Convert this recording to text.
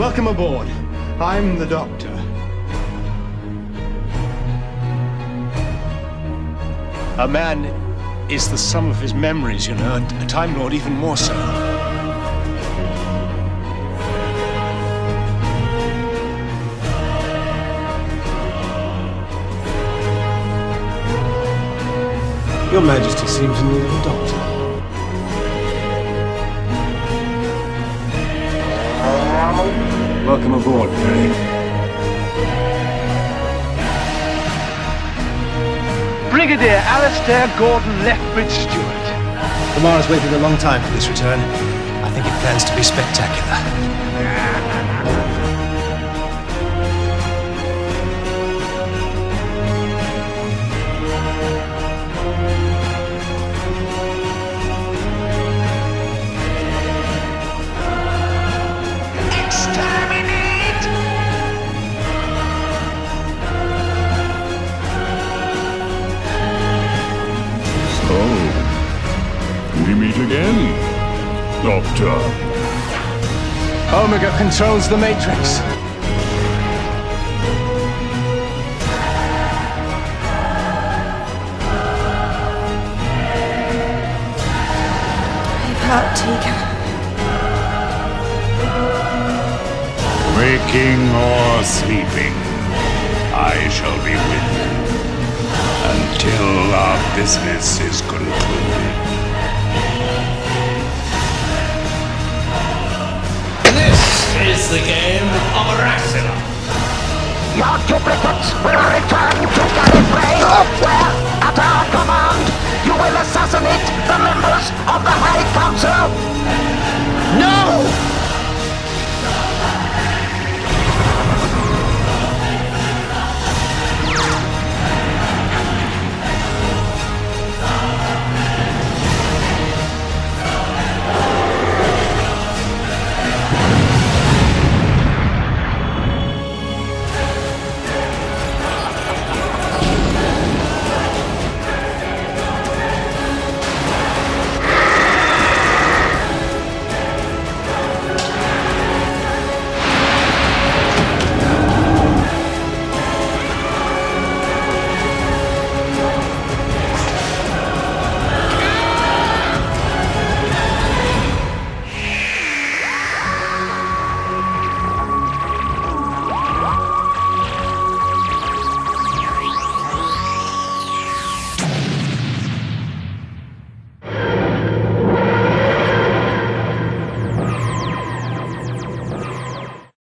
Welcome aboard. I'm the Doctor. A man is the sum of his memories, you know, and a Time Lord even more so. Your Majesty seems in need of a doctor. Welcome aboard, Brigadier Alastair Gordon Leftbridge-Stewart. Tomorrow's waited a long time for this return. I think it plans to be spectacular. We meet again, Doctor. Omega controls the Matrix. I've got Tika. Waking or sleeping, I shall be with you until our business is concluded. This is the game of Aracena. Your duplicates will return to Gallifrey, where, at our command, you will assassinate the members of the High Council. No!